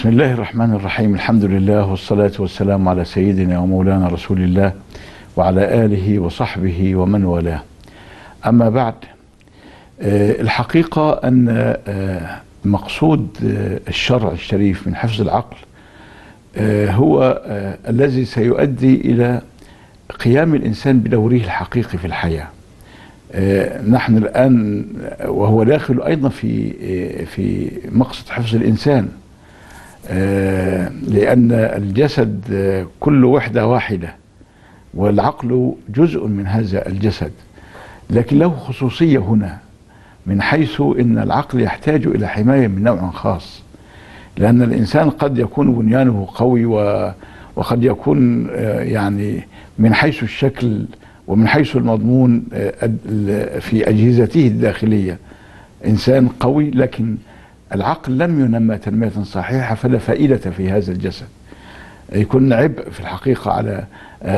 بسم الله الرحمن الرحيم. الحمد لله والصلاة والسلام على سيدنا ومولانا رسول الله وعلى آله وصحبه ومن والاه. أما بعد، الحقيقة أن مقصود الشرع الشريف من حفظ العقل هو الذي سيؤدي إلى قيام الإنسان بدوره الحقيقي في الحياة. نحن الآن وهو داخل أيضا في مقصد حفظ الإنسان، لأن الجسد كل وحدة واحدة والعقل جزء من هذا الجسد، لكن له خصوصية هنا من حيث أن العقل يحتاج إلى حماية من نوع خاص، لأن الإنسان قد يكون بنيانه قوي وقد يكون يعني من حيث الشكل ومن حيث المضمون في أجهزته الداخلية إنسان قوي، لكن العقل لم ينمى تنمية صحيحة فلا فائدة في هذا الجسد، يكون عبء في الحقيقة على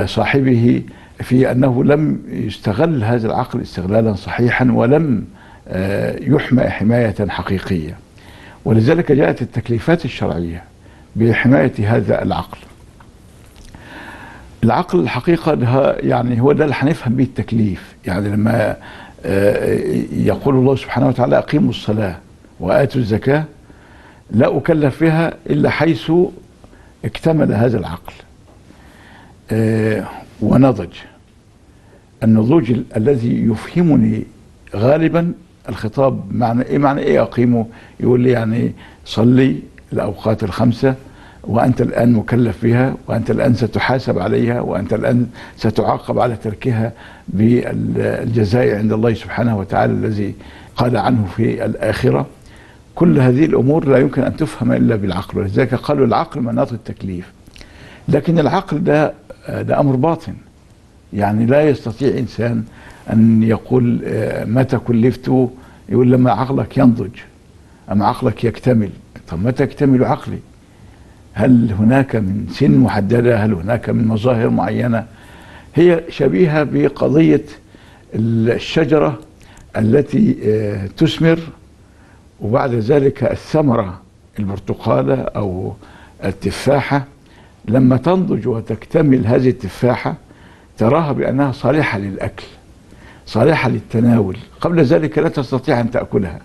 صاحبه في أنه لم يستغل هذا العقل استغلالا صحيحا ولم يحمى حماية حقيقية، ولذلك جاءت التكليفات الشرعية بحماية هذا العقل. العقل الحقيقة يعني هو ده اللي هنفهم به التكليف، يعني لما يقول الله سبحانه وتعالى أقيموا الصلاة وآتوا الزكاة، لا أكلف بها إلا حيث اكتمل هذا العقل ونضج. النضوج الذي يفهمني غالبا الخطاب معنى إيه؟ معنى إيه أقيمه؟ يقول لي يعني صلي الأوقات الخمسة وأنت الآن مكلف بها، وأنت الآن ستحاسب عليها، وأنت الآن ستعاقب على تركها بالجزاء عند الله سبحانه وتعالى الذي قال عنه في الآخرة. كل هذه الأمور لا يمكن أن تفهم إلا بالعقل، ولذلك قالوا العقل مناط التكليف. لكن العقل ده أمر باطن، يعني لا يستطيع إنسان أن يقول متى كلفته، يقول لما عقلك ينضج أما عقلك يكتمل. طب متى يكتمل عقلي؟ هل هناك من سن محددة؟ هل هناك من مظاهر معينة؟ هي شبيهة بقضية الشجرة التي تثمر وبعد ذلك الثمرة، البرتقالة أو التفاحة لما تنضج وتكتمل هذه التفاحة تراها بأنها صالحة للأكل، صالحة للتناول، قبل ذلك لا تستطيع أن تأكلها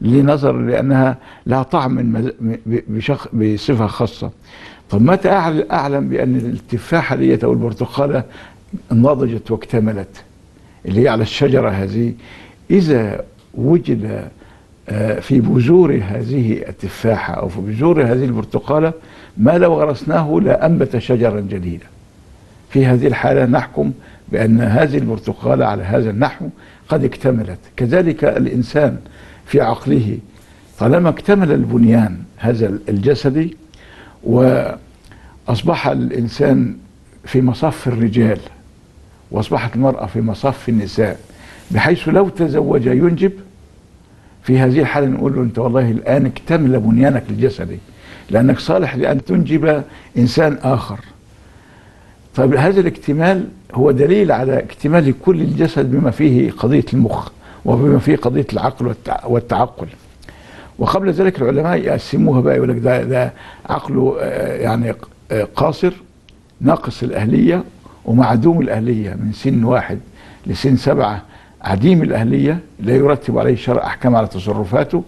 لنظر لأنها لها طعم بصفة خاصة. طب متى أعلم بأن التفاحة ديت أو البرتقالة نضجت واكتملت اللي هي على الشجرة هذه؟ إذا وجد في بذور هذه التفاحة أو في بذور هذه البرتقالة ما لو غرسناه لأنبت شجرا جديدا، في هذه الحالة نحكم بأن هذه البرتقالة على هذا النحو قد اكتملت. كذلك الإنسان في عقله طالما اكتمل البنيان هذا الجسدي وأصبح الإنسان في مصف الرجال وأصبحت المرأة في مصف النساء، بحيث لو تزوج ينجب، في هذه الحالة نقول له أنت والله الآن اكتمل بنيانك الجسدي لأنك صالح لأن تنجب إنسان آخر. فهذا الاكتمال هو دليل على اكتمال كل الجسد بما فيه قضية المخ وبما فيه قضية العقل والتعقل. وقبل ذلك العلماء يقسموها بقى، يقول لك ده عقله يعني قاصر ناقص الأهلية ومعدوم الأهلية من سن 1 لسن 7 عديم الأهلية لا يرتب عليه الشرع أحكام على تصرفاته،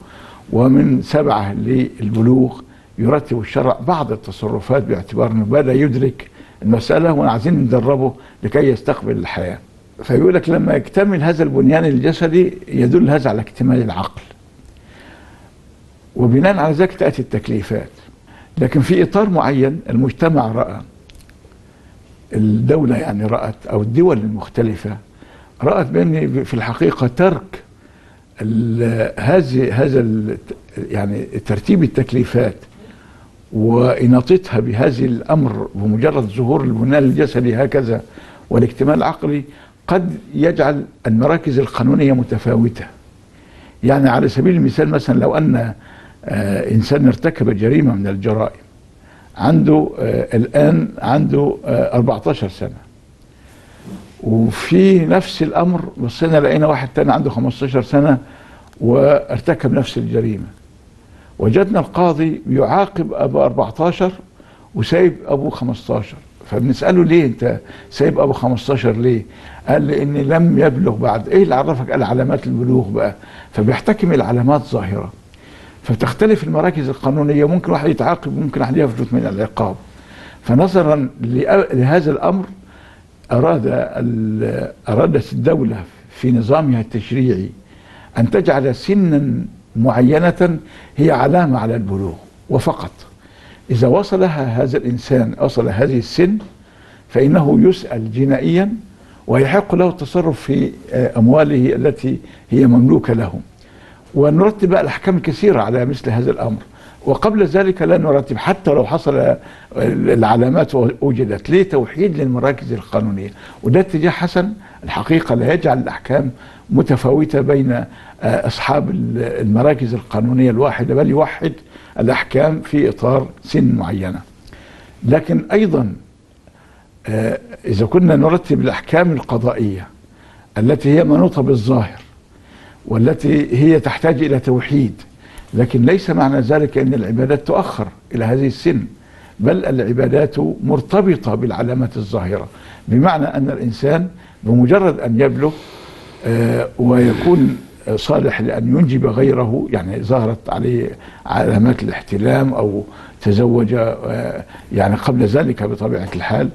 ومن 7 للبلوغ يرتب الشرع بعض التصرفات باعتبار أنه بدأ يدرك المسألة وعايزين ندربه لكي يستقبل الحياة. فيقول لك لما يكتمل هذا البنيان الجسدي يدل هذا على اكتمال العقل، وبناء على ذلك تأتي التكليفات. لكن في إطار معين المجتمع رأى، الدولة يعني رأت أو الدول المختلفة رأت بأن في الحقيقة ترك هذا يعني ترتيب التكليفات وإناطتها بهذا الأمر بمجرد ظهور البنيان الجسدي هكذا والاكتمال العقلي قد يجعل المراكز القانونية متفاوتة. يعني على سبيل المثال، مثلا لو أن إنسان ارتكب جريمة من الجرائم عنده الآن عنده 14 سنة، وفي نفس الأمر بصينا لقينا واحد تاني عنده 15 سنة وارتكب نفس الجريمة، وجدنا القاضي بيعاقب ابو 14 وسايب ابو 15، فبنساله ليه انت سايب ابو 15 ليه؟ قال لان لم يبلغ بعد. ايه اللي عرفك؟ قال علامات البلوغ بقى، فبيحتكم العلامات ظاهره. فتختلف المراكز القانونيه، ممكن واحد يتعاقب وممكن واحد يفلت من العقاب. فنظرا لهذا الامر ارادت الدوله في نظامها التشريعي ان تجعل سنا معينه هي علامه على البلوغ وفقط. إذا وصلها هذا الإنسان، وصل هذه السن، فإنه يسأل جنائيا ويحق له التصرف في أمواله التي هي مملوكة له. ونرتب الأحكام كثيرة على مثل هذا الأمر، وقبل ذلك لا نرتب حتى لو حصل العلامات وجدت. ليه؟ توحيد للمراكز القانونية، وده اتجاه حسن الحقيقة لا يجعل الأحكام متفاوتة بين أصحاب المراكز القانونية الواحدة، بل يوحد الأحكام في إطار سن معينة. لكن أيضا إذا كنا نرتب الأحكام القضائية التي هي منوطة بالظاهر والتي هي تحتاج إلى توحيد، لكن ليس معنى ذلك أن العبادات تؤخر إلى هذه السن، بل العبادات مرتبطة بالعلامات الظاهرة، بمعنى أن الإنسان بمجرد أن يبلغ ويكون صالح لأن ينجب غيره، يعني ظهرت عليه علامات الاحتلام أو تزوج يعني قبل ذلك بطبيعة الحال،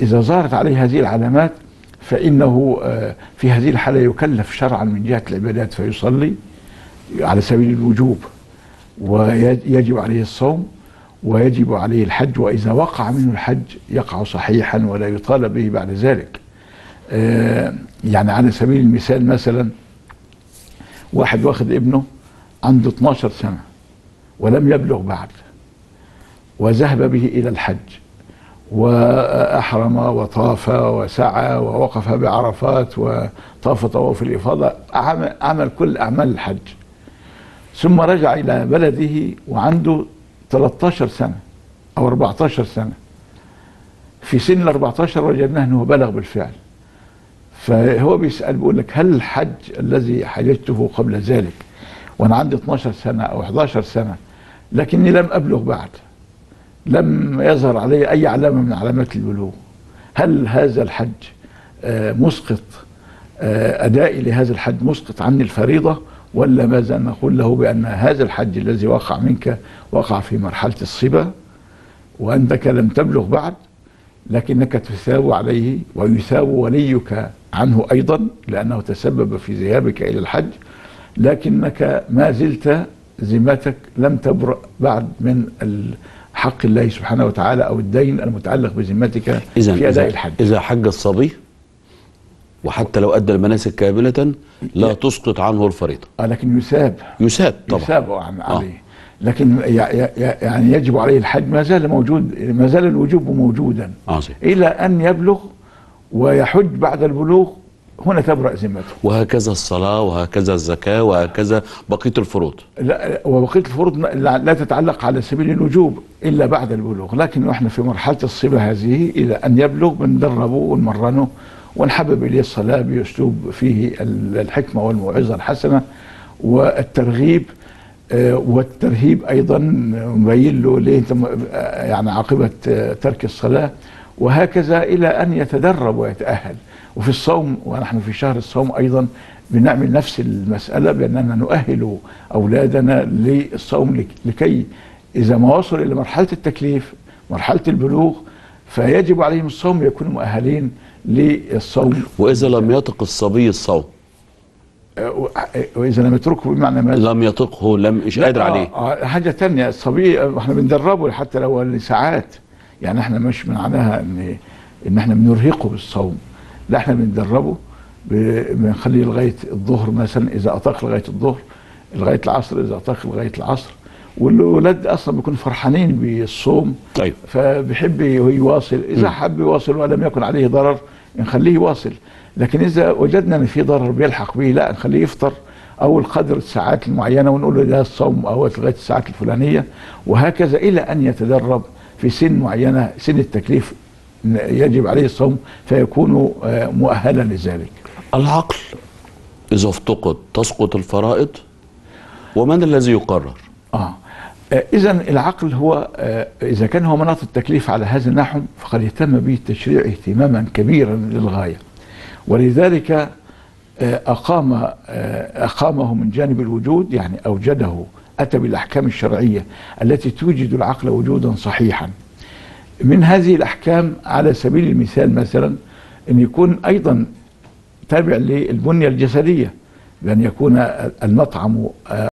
إذا ظهرت عليه هذه العلامات فإنه في هذه الحالة يكلف شرعا من جهة العبادات، فيصلي على سبيل الوجوب، ويجب عليه الصوم، ويجب عليه الحج، وإذا وقع منه الحج يقع صحيحا ولا يطالب به بعد ذلك. يعني على سبيل المثال، مثلا واحد واخد ابنه عنده 12 سنة ولم يبلغ بعد، وذهب به إلى الحج وأحرم وطاف وسعى ووقف بعرفات وطاف طواف الإفاضة، عمل كل أعمال الحج، ثم رجع إلى بلده وعنده 13 سنة أو 14 سنة. في سن ال 14 وجدناه أنه بلغ بالفعل، فهو بيسأل بيقول لك هل الحج الذي حججته قبل ذلك وأنا عندي 12 سنة أو 11 سنة لكني لم أبلغ بعد، لم يظهر علي أي علامة من علامات البلوغ، هل هذا الحج مسقط، أدائي لهذا الحج مسقط عني الفريضة، ولا ماذا نقول له بأن هذا الحج الذي وقع منك وقع في مرحلة الصبا وأنك لم تبلغ بعد، لكنك تثاب عليه ويثاب وليك عنه أيضا لأنه تسبب في ذهابك إلى الحج، لكنك ما زلت ذمتك لم تبرأ بعد من حق الله سبحانه وتعالى أو الدين المتعلق بذمتك في أداء الحج. إذا حج الصبي وحتى لو أدى المناسك كاملة لا تسقط عنه الفريضة، لكن يثاب طبعا، يثاب عليه، لكن يعني يجب عليه الحج، ما زال موجود، ما زال الوجوب موجودا إلى أن يبلغ ويحج. بعد البلوغ هنا تبرأ ذمته. وهكذا الصلاة، وهكذا الزكاة، وهكذا بقية الفروض. لا، وبقية الفروض لا تتعلق على سبيل الوجوب إلا بعد البلوغ، لكن نحن في مرحلة الصبا هذه إلى أن يبلغ بندربه ونمرنه ونحبب إليه الصلاة بأسلوب فيه الحكمة والموعظة الحسنة والترغيب والترهيب أيضا، مبين له ليه يعني عاقبة ترك الصلاة، وهكذا إلى أن يتدرب ويتأهل. وفي الصوم، ونحن في شهر الصوم أيضا بنعمل نفس المسألة، بأننا نؤهل أولادنا للصوم لكي إذا ما وصل إلى مرحلة التكليف، مرحلة البلوغ، فيجب عليهم الصوم، يكونوا مؤهلين للصوم. وإذا لم يطق الصبي الصوم، وإذا لم يتركه بمعنى ما لم يطقه، لم مش قادر عليه، حاجة تانية. الصبي احنا بندربه حتى لو ساعات، يعني احنا مش معناها ان احنا بنرهقه بالصوم، لا، احنا بندربه، بنخليه لغاية الظهر مثلا إذا أطاق لغاية الظهر، لغاية العصر إذا أطاق لغاية العصر. والولاد أصلا بيكونوا فرحانين بالصوم، طيب، فبيحب يواصل. إذا حب يواصل ولم يكن عليه ضرر نخليه يواصل، لكن إذا وجدنا أن في ضرر بيلحق به لا نخليه يفطر أو القدر الساعات المعينة، ونقول له ده الصوم أو لغاية الساعات الفلانية، وهكذا إلى أن يتدرب في سن معينة، سن التكليف يجب عليه الصوم، فيكون مؤهلا لذلك. العقل إذا افتقد تسقط الفرائض، ومن الذي يقرر؟ إذا العقل هو إذا كان هو مناط التكليف على هذا النحو فقد اهتم به التشريع اهتماما كبيرا للغاية، ولذلك أقامه من جانب الوجود، يعني أوجده، أتى بالأحكام الشرعية التي توجد العقل وجودا صحيحا. من هذه الأحكام على سبيل المثال مثلا أن يكون أيضا تابع للبنية الجسدية، بأن يكون المطعم